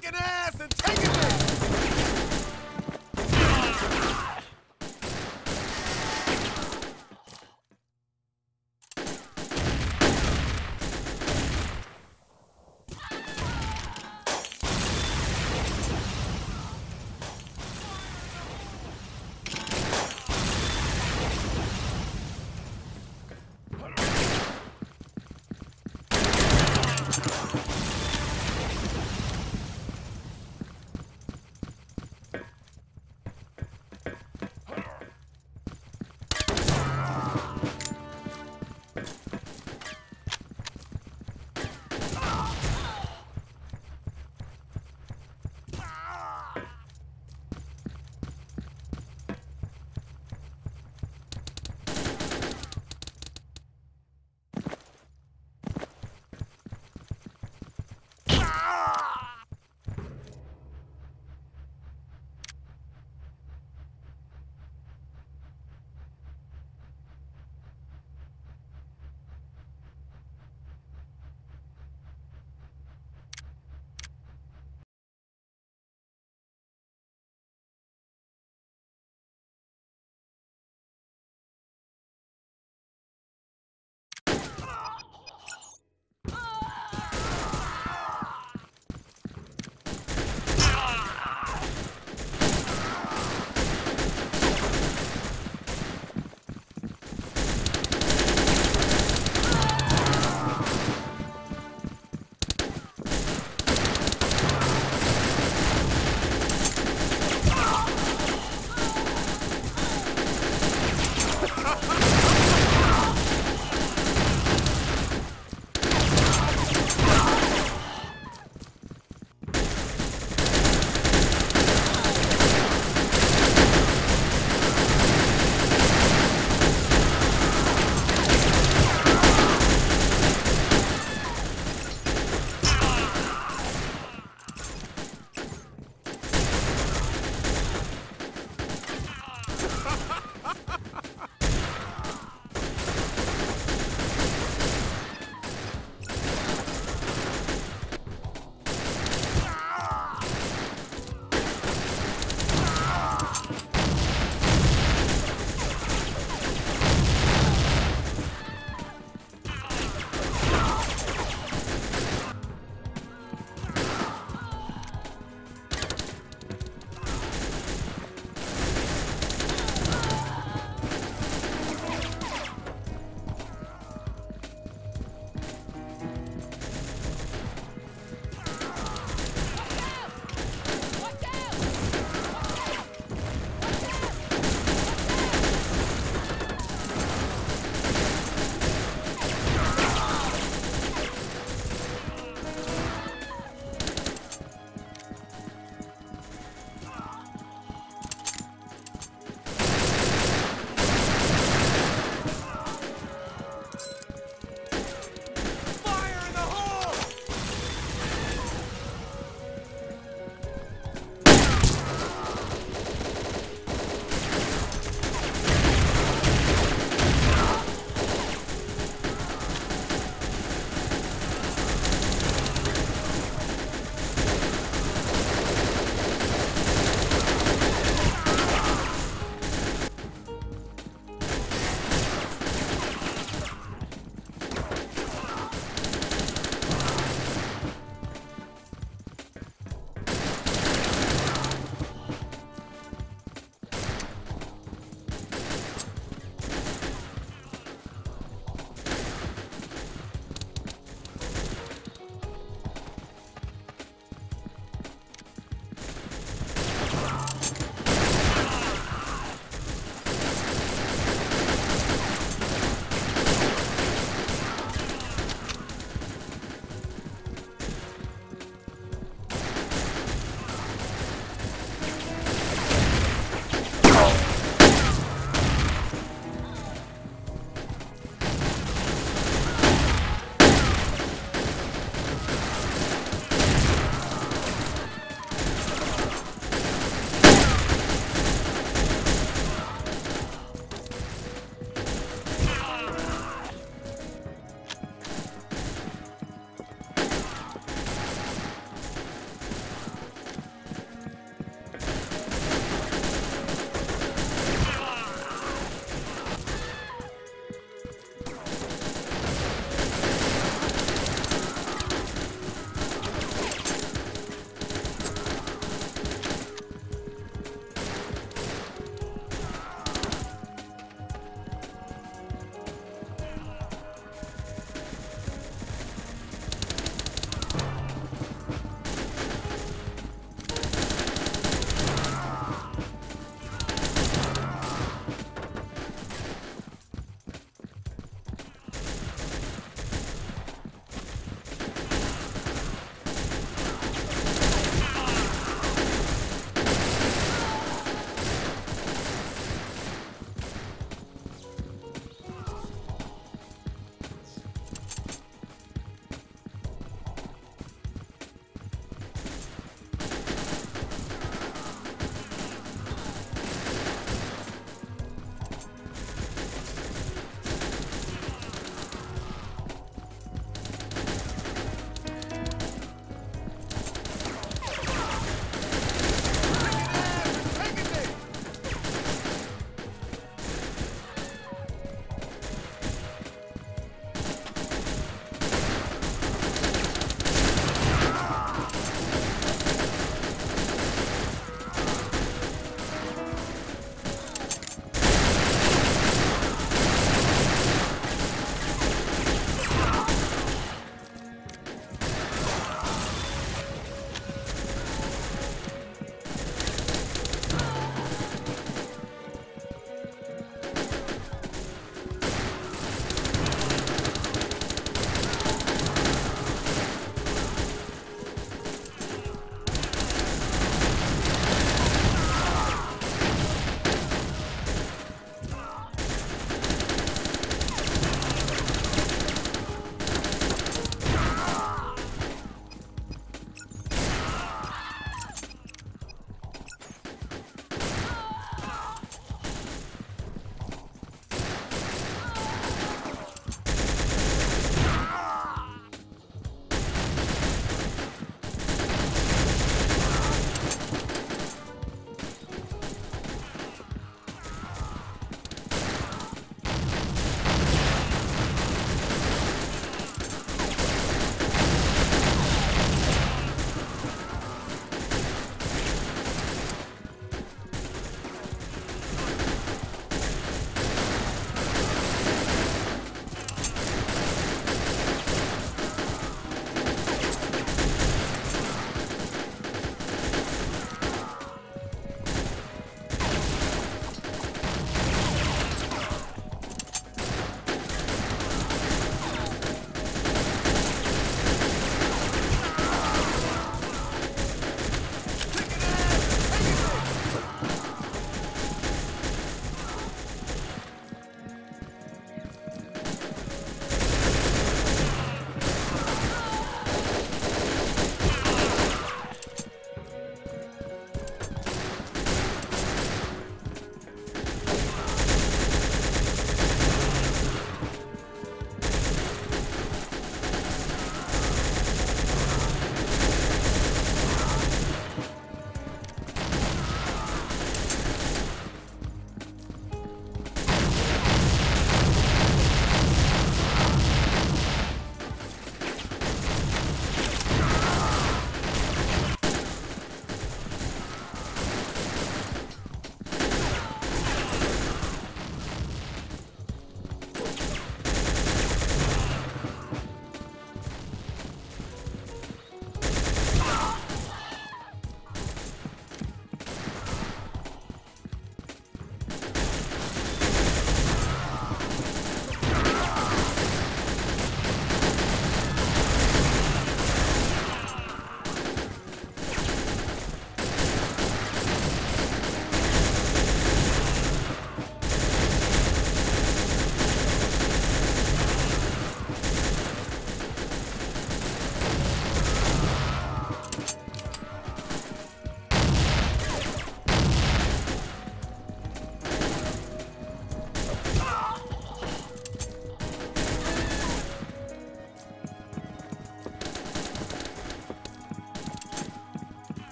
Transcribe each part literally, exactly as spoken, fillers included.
kicking ass and taking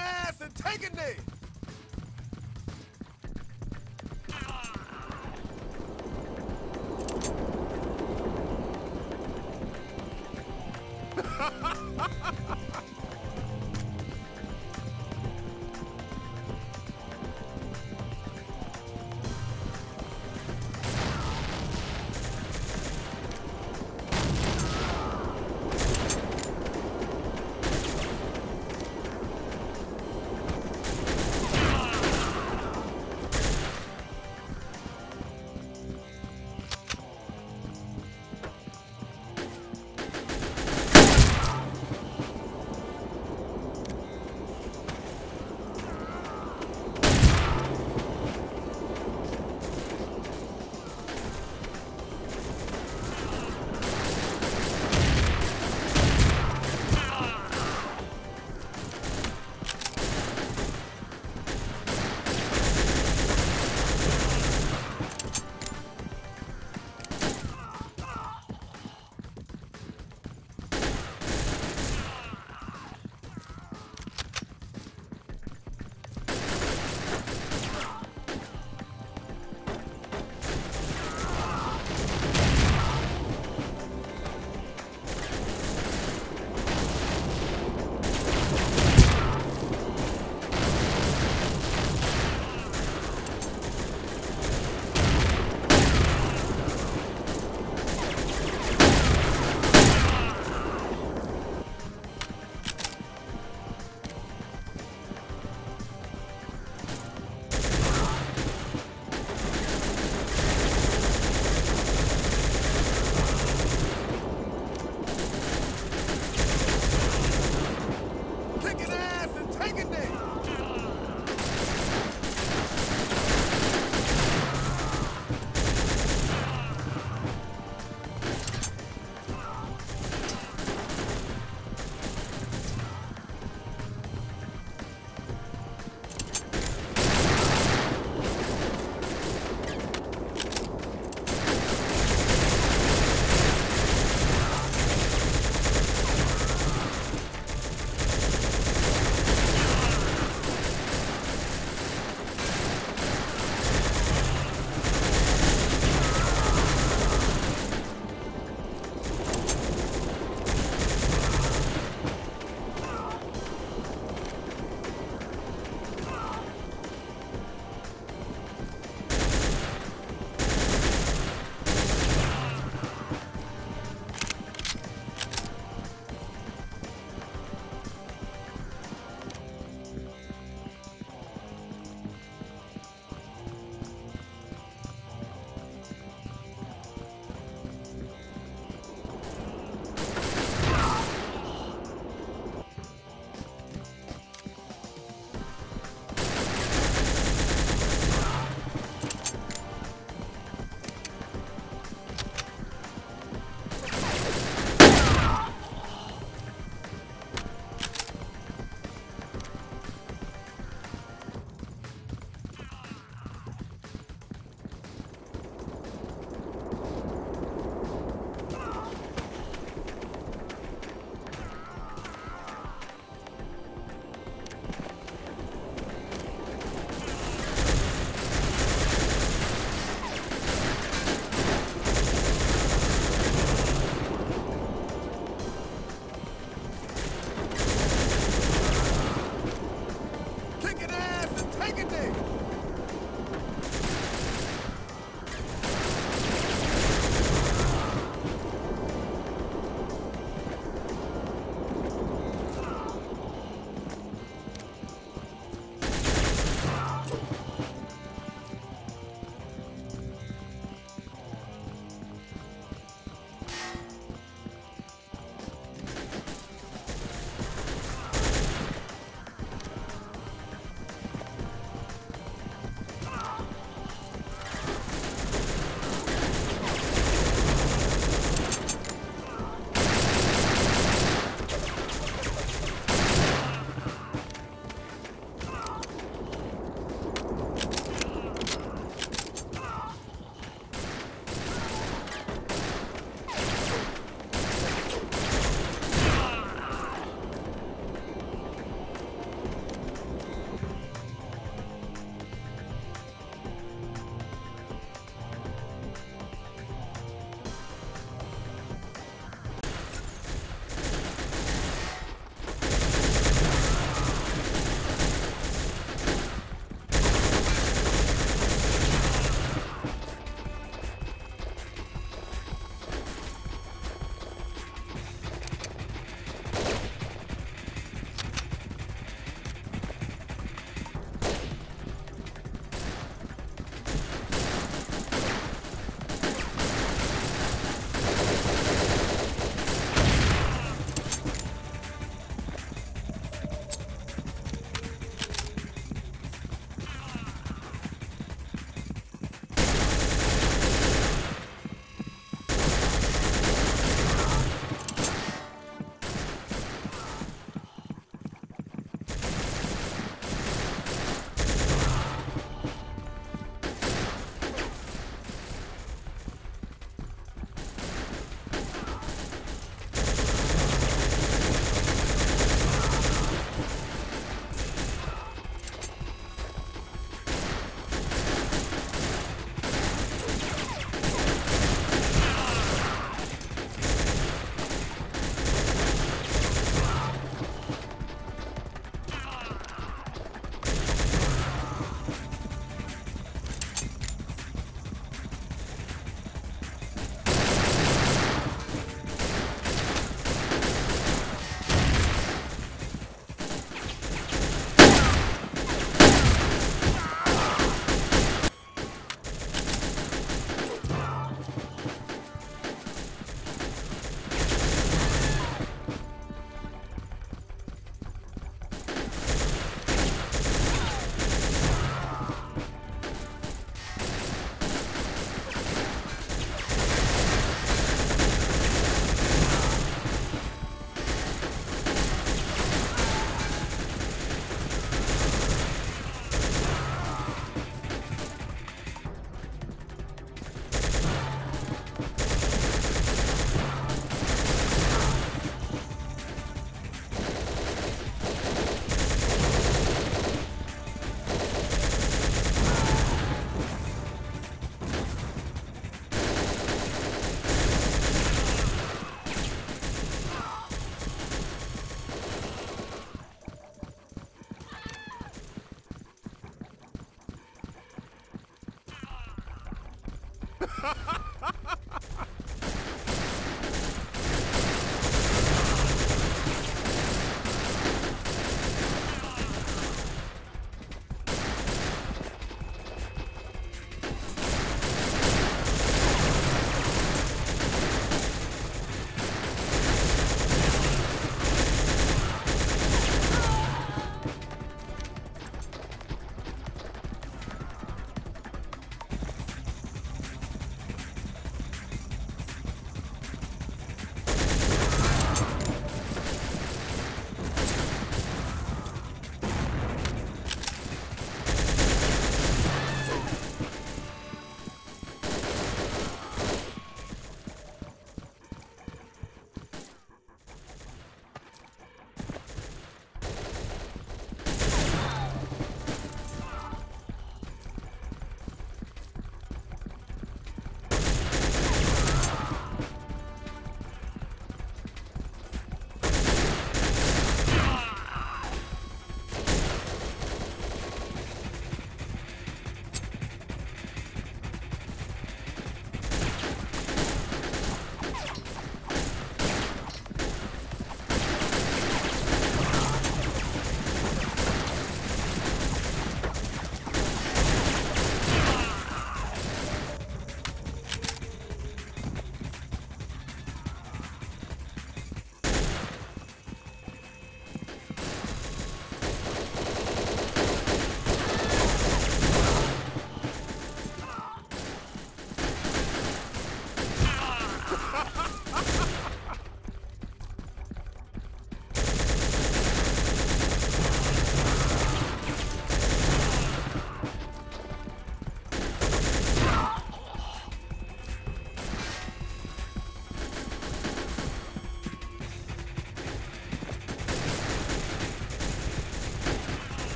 ass and take a knee!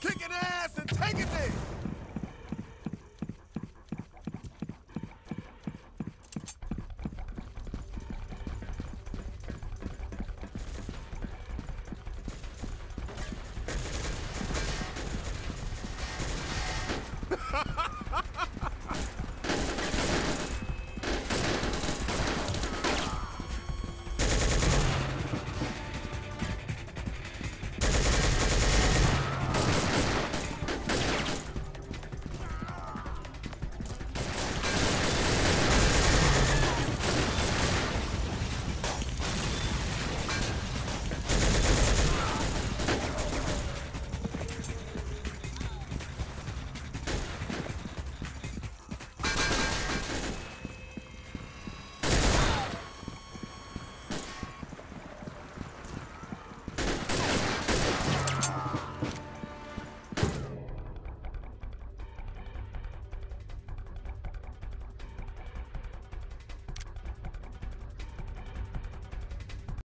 Kicking ass and taking it!